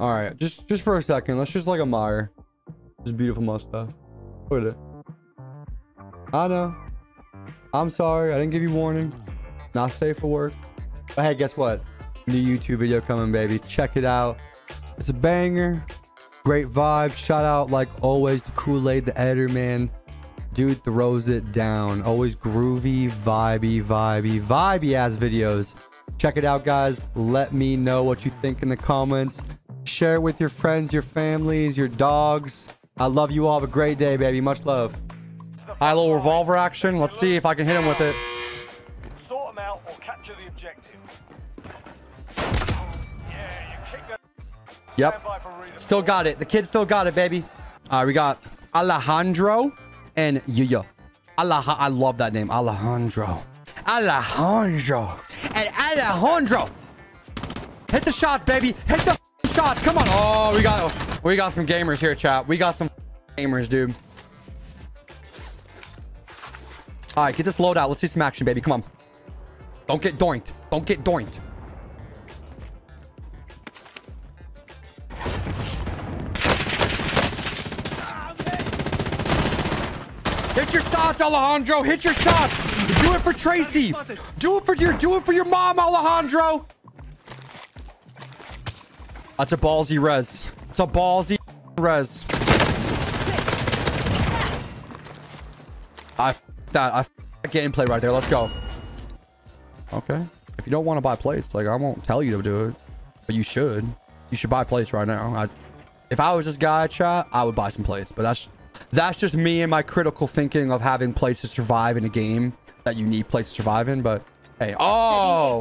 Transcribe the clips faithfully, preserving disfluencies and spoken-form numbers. All right, just just for a second, let's just like admire this beautiful mustache. Look at it. I know. I'm sorry. I didn't give you warning. Not safe for work. But hey, guess what? New YouTube video coming, baby. Check it out. It's a banger. Great vibe. Shout out, like always, to Kool-Aid, the editor, man. Dude throws it down. Always groovy, vibey, vibey, vibey ass videos. Check it out, guys. Let me know what you think in the comments. Share it with your friends, your families, your dogs. I love you all. Have a great day, baby. Much love. High little revolver action. Let's see if I can hit him with it. Sort him out or capture the objective. Yep. Still got it. The kid still got it, baby. All right, we got Alejandro and Yuya. Alaha, I love that name. Alejandro. Alejandro. And Alejandro. Hit the shots, baby. Hit the shots. Come on. Oh, we got we got some gamers here, chat. We got some gamers, dude. All right, get this load out. Let's see some action, baby. Come on. Don't get doinked. Don't get doinked. Hit your shots, Alejandro. Hit your shots. Do it for Tracy. Do it for your do it for your mom, Alejandro. That's a ballsy res. It's a ballsy res. I f that I f that gameplay right there. Let's go. Okay. If you don't want to buy plates, like I won't tell you to do it, but you should. You should buy plates right now. I, if I was this guy, chat, I would buy some plates, but that's. That's just me and my critical thinking of having plays to survive in a game that you need plays to survive in. But hey, oh,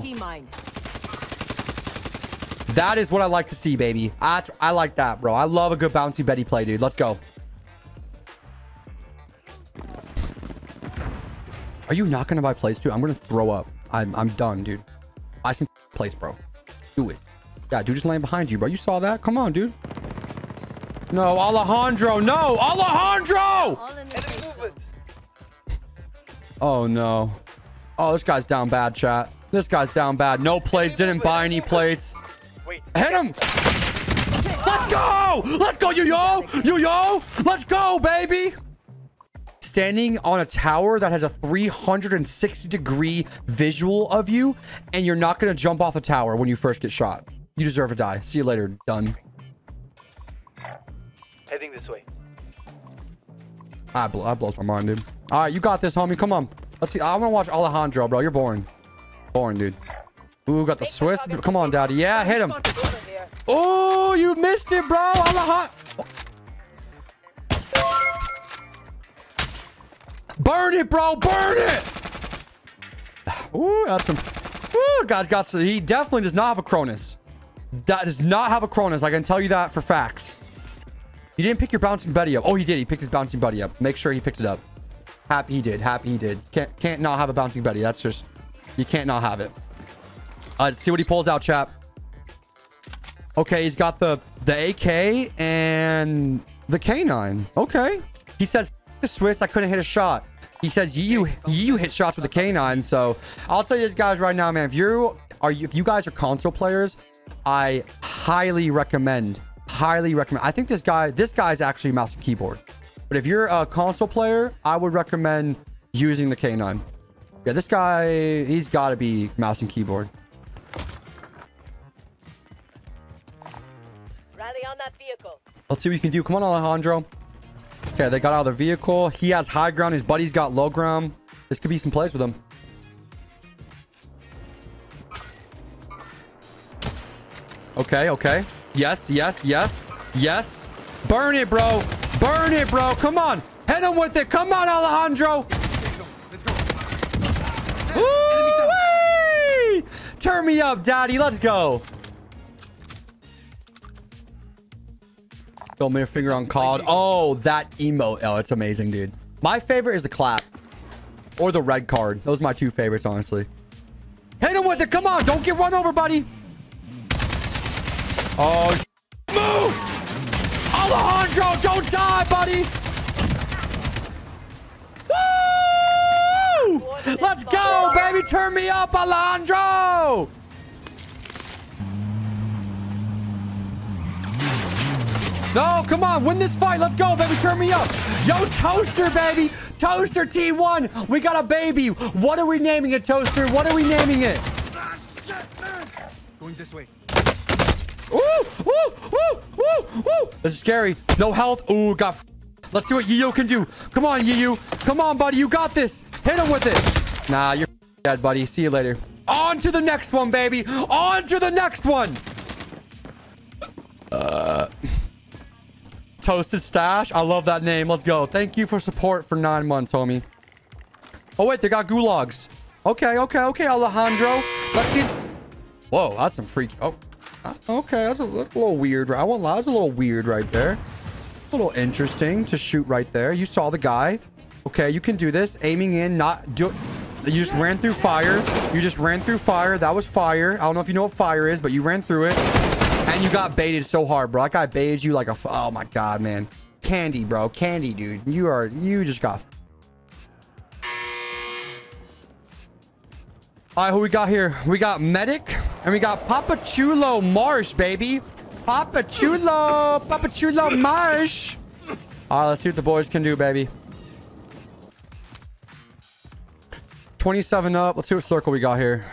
that is what I like to see, baby. I, I like that, bro. I love a good bouncy Betty play, dude. Let's go. Are you not going to buy plays, too? I'm going to throw up. I'm, I'm done, dude. Buy some plays, bro. Do it. Yeah, dude, just laying behind you, bro. You saw that? Come on, dude. No, Alejandro, no, Alejandro! Oh, no. Oh, this guy's down bad, chat. This guy's down bad. No plates, didn't buy any plates. Hit him! Let's go! Let's go, Yo-Yo! Yo-Yo! Let's go, baby! Standing on a tower that has a three hundred sixty degree visual of you, and you're not going to jump off a tower when you first get shot. You deserve to die. See you later, done. Heading this way. I blow, that blows my mind, dude. All right, you got this, homie. Come on. Let's see. I want to watch Alejandro, bro. You're born. Born, dude. Ooh, got the Swiss. Come on, daddy. Yeah, hit him. Oh, you missed it, bro. Alejandro. Burn it, bro. Burn it. Ooh, that's some. Ooh, guys got. Some, he definitely does not have a Cronus. That does not have a Cronus. I can tell you that for facts. You didn't pick your bouncing buddy up. Oh, he did. He picked his bouncing buddy up. Make sure he picked it up. Happy he did. Happy he did. Can't can't not have a bouncing buddy. That's just... You can't not have it. Uh, let's see what he pulls out, chap. Okay, he's got the, the A K and the K nine. Okay. He says, the Swiss, I couldn't hit a shot. He says, you, you hit shots with the K nine. So, I'll tell you this, guys, right now, man. If, you're, are you, if you guys are console players, I highly recommend... highly recommend I think this guy this guy's actually mouse and keyboard, but if you're a console player, I would recommend using the K nine. Yeah, this guy, he's got to be mouse and keyboard. Rally on that vehicle. Let's see what you can do. Come on, Alejandro. Okay, they got out of their vehicle. He has high ground, his buddy's got low ground. This could be some plays with him. Okay, okay. Yes, yes, yes, yes. Burn it, bro. Burn it, bro. Come on. Hit him with it. Come on, Alejandro. Let's go. Let's go. Ooh, turn me up, daddy. Let's go. Don't middle finger on called. Oh, that emote. Oh, it's amazing, dude. My favorite is the clap or the red card. Those are my two favorites, honestly. Hit him with it. Come on. Don't get run over, buddy. Oh, move! Alejandro, don't die, buddy! Woo! Let's go, baby! Turn me up, Alejandro! No, come on. Win this fight. Let's go, baby. Turn me up. Yo, Toaster, baby. Toaster T one. We got a baby. What are we naming it, Toaster? What are we naming it? Going this way. Ooh, ooh, ooh, ooh, ooh. This is scary. No health. Ooh, got... Let's see what Yuya can do. Come on, Yuya. Come on, buddy. You got this. Hit him with it. Nah, you're dead, buddy. See you later. On to the next one, baby. On to the next one. Uh... Toasted Stash. I love that name. Let's go. Thank you for support for nine months, homie. Oh, wait. They got gulags. Okay, okay, okay, Alejandro. Let's see. Whoa, that's some freaky. Oh, okay. That's a, that's a little weird. I won't lie. That's a little weird right there. A little interesting to shoot right there. You saw the guy. Okay, you can do this. Aiming in, not do. You just ran through fire. You just ran through fire. That was fire. I don't know if you know what fire is, but you ran through it. And you got baited so hard, bro. That guy baited you like a... F oh, my God, man. Candy, bro. Candy, dude. You are... You just got... All right, who we got here? We got Medic. And we got Papa Chulo Marsh, baby. Papa Chulo. Papa Chulo Marsh. All right, let's see what the boys can do, baby. twenty-seven up. Let's see what circle we got here.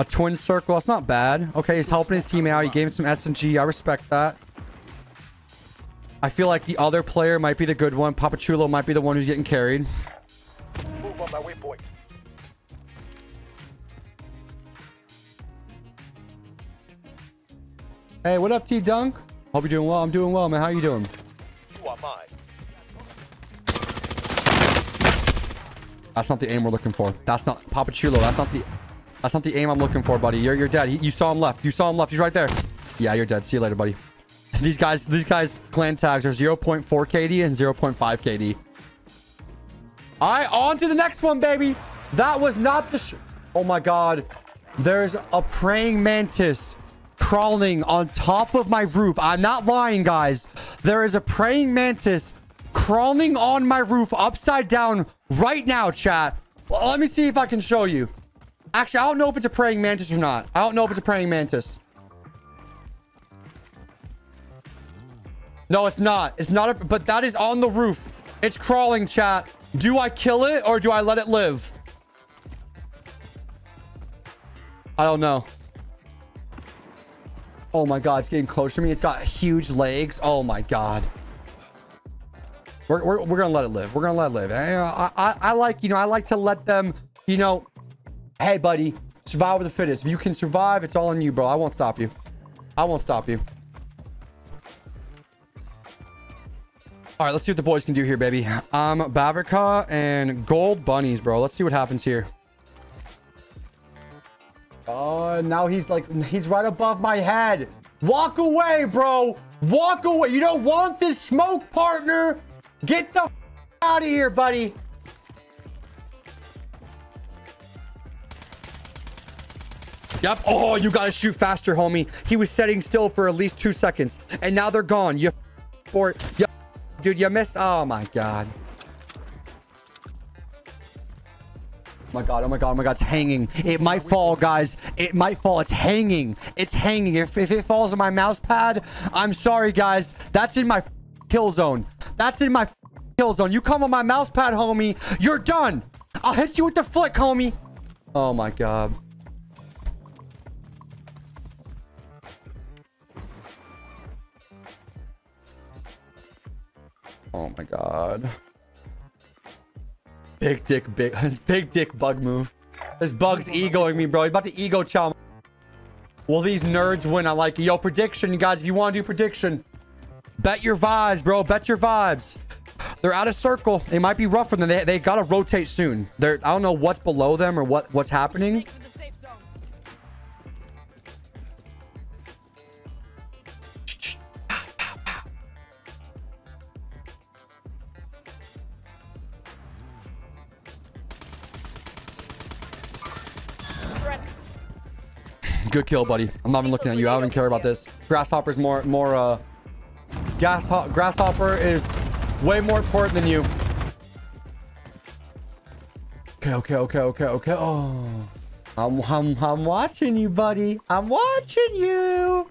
A twin circle. That's not bad. Okay, he's helping his team out. He gave him some S M G. I respect that. I feel like the other player might be the good one. Papa Chulo might be the one who's getting carried. Move on my way, boy. Hey, what up, T-Dunk? Hope you're doing well. I'm doing well, man. How you doing? You are mine. That's not the aim we're looking for. That's not... Papa Chulo, that's not the... That's not the aim I'm looking for, buddy. You're, you're dead. He, you saw him left. You saw him left. He's right there. Yeah, you're dead. See you later, buddy. These guys, these guys, clan tags are zero point four K D and zero point five K D. All right, on to the next one, baby. That was not the... Sh oh, my God. There's a praying mantis crawling on top of my roof. I'm not lying, guys. There is a praying mantis crawling on my roof upside down right now, chat. Well, let me see if I can show you. Actually, I don't know if it's a praying mantis or not. I don't know if it's a praying mantis. No, it's not. It's not. A, but that is on the roof. It's crawling, chat. Do I kill it or do I let it live? I don't know. Oh, my God. It's getting close to me. It's got huge legs. Oh, my God. We're, we're, we're going to let it live. We're going to let it live. I, I, I like, you know, I like to let them, you know... Hey, buddy, survive with the fittest. If you can survive, it's all on you, bro. I won't stop you. I won't stop you. All right, let's see what the boys can do here, baby. Um, Bavrika and Gold Bunnies, bro. Let's see what happens here. Oh, uh, now he's like, he's right above my head. Walk away, bro. Walk away. You don't want this smoke, partner. Get the f out of here, buddy. Yep. Oh, you gotta shoot faster, homie. He was sitting still for at least two seconds, and now they're gone. You for it. You, dude, you missed. Oh my God. My God. Oh my God. Oh my God. It's hanging. It might fall, guys. It might fall. It's hanging. It's hanging. If if it falls on my mouse pad, I'm sorry, guys. That's in my kill zone. That's in my kill zone. You come on my mouse pad, homie. You're done. I'll hit you with the flick, homie. Oh my God. Oh my God. Big dick, big, big dick bug move. This bug's egoing me, bro. He's about to ego chow. Will these nerds win? I like it. Yo, prediction, you guys. If you want to do prediction, bet your vibes, bro. Bet your vibes. They're out of circle. They might be rough for them. They, they got to rotate soon. They're, I don't know what's below them or what, what's happening. Good kill, buddy. I'm not even looking at you. I don't even care about this. Grasshopper's more, more, uh, gas, grasshopper is way more important than you. Okay, okay, okay, okay, okay. Oh, I'm, I'm, I'm watching you, buddy. I'm watching you.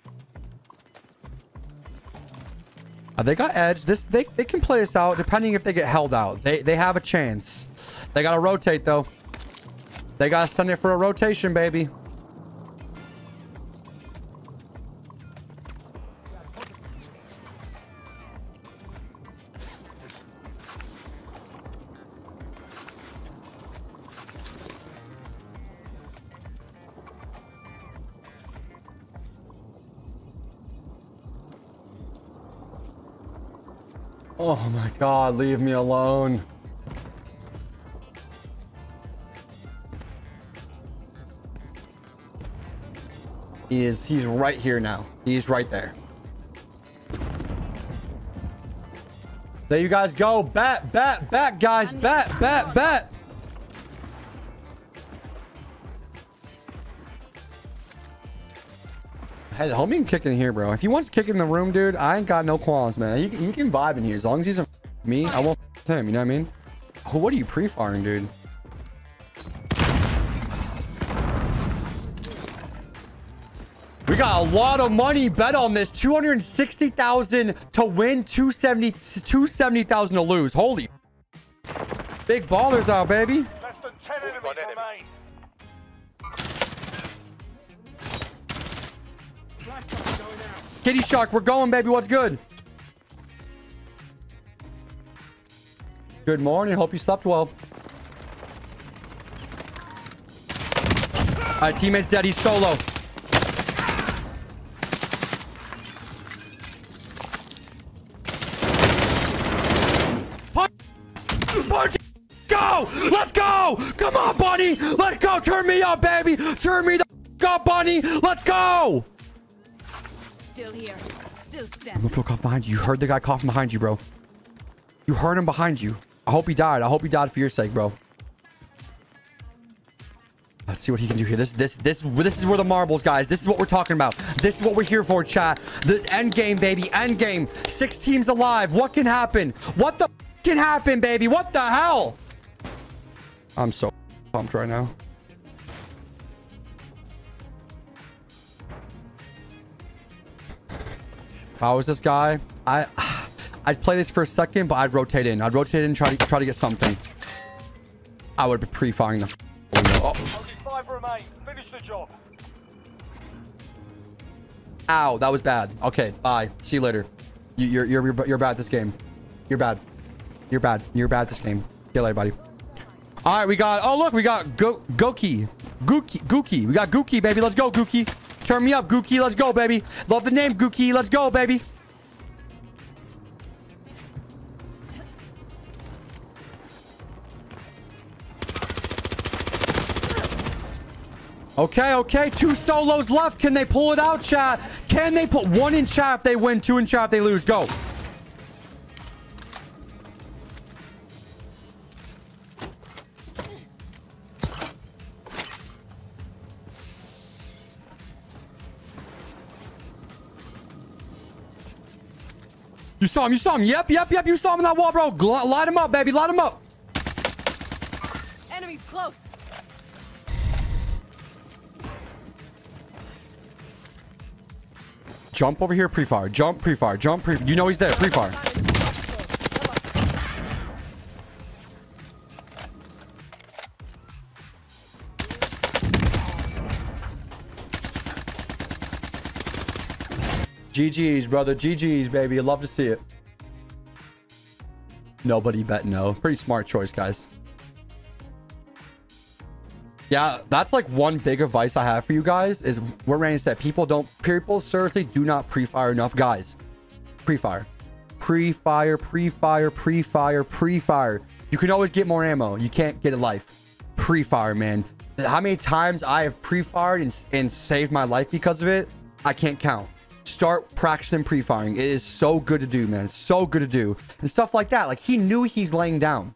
Uh, they got edge. This they they can play us out depending if they get held out. They they have a chance. They gotta rotate though. They gotta send it for a rotation, baby. Oh my God, leave me alone. He is, he's right here now. He's right there. There you guys go. Bat, bat, bat, guys. Bat, bat, bat. Hey, the homie can kick in here, bro. If he wants to kick in the room, dude, I ain't got no qualms, man. He, he can vibe in here. As long as he's a me, I won't him. You know what I mean? Oh, what are you pre-firing, dude? We got a lot of money bet on this. two hundred sixty thousand to win, two hundred seventy thousand to lose. Holy. Big ballers out, baby. Less than ten enemies remain. Kitty Shark, we're going, baby. What's good? Good morning. Hope you slept well. All right, teammate's dead. He's solo. Punch! Go! Let's go! Come on, Bunny! Let's go! Turn me up, baby! Turn me the up, Bunny! Let's go! Still here. Still standing. Look, look up behind you. You heard the guy coughing behind you, bro. You heard him behind you. I hope he died. I hope he died for your sake, bro. Let's see what he can do here. This, this, this, this is where the marbles, guys. This is what we're talking about. This is what we're here for, chat. The end game, baby. End game. Six teams alive. What can happen? What the can happen, baby? What the hell? I'm so pumped right now. If I was this guy, I, I'd play this for a second, but I'd rotate in. I'd rotate in and try to try to get something. I would be pre-firing the. Oh. Five remain. Finish the job. Ow, that was bad. Okay, bye. See you later. You, you're you're you're bad this game. You're bad. You're bad. You're bad this game. See you later, buddy. All right, we got. Oh look, we got Go Gookie, Gookie, Gookie. We got Gookie, baby. Let's go, Gookie. Turn me up, Gookie. Let's go, baby. Love the name, Gookie. Let's go, baby. Okay, okay. Two solos left. Can they pull it out, chat? Can they put one in chat if they win, two in chat if they lose? Go. You saw him. You saw him. Yep, yep, yep. You saw him in that wall, bro. Gl light him up, baby. Light him up. Enemies close. Jump over here, pre-fire. Jump, pre-fire. Jump, pre. You know he's there, pre-fire. G G's, brother. G G's, baby. I'd love to see it. Nobody bet no. Pretty smart choice, guys. Yeah, that's like one big advice I have for you guys is what Randy said. People don't, people seriously do not pre-fire enough, guys. Pre-fire. Pre-fire, pre-fire, pre-fire, pre-fire. You can always get more ammo. You can't get a life. Pre-fire, man. How many times I have pre-fired and, and saved my life because of it, I can't count. Start practicing pre-firing. It is so good to do, man. It's so good to do. And stuff like that. Like, he knew he's laying down.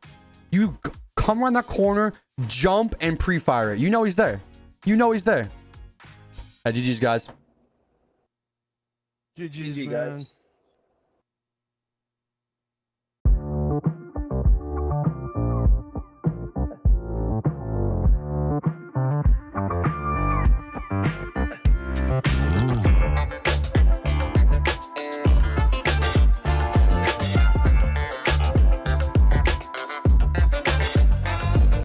You come around that corner, jump, and pre-fire it. You know he's there. You know he's there. Hey, G G's, guys. G G's, G G, guys.